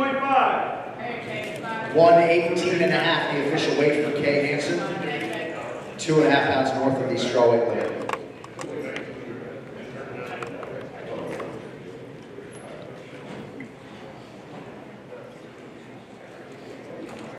118.5. 118 and a half, the official weight for Kay Hansen. 2.5 pounds north of the strawweight limit.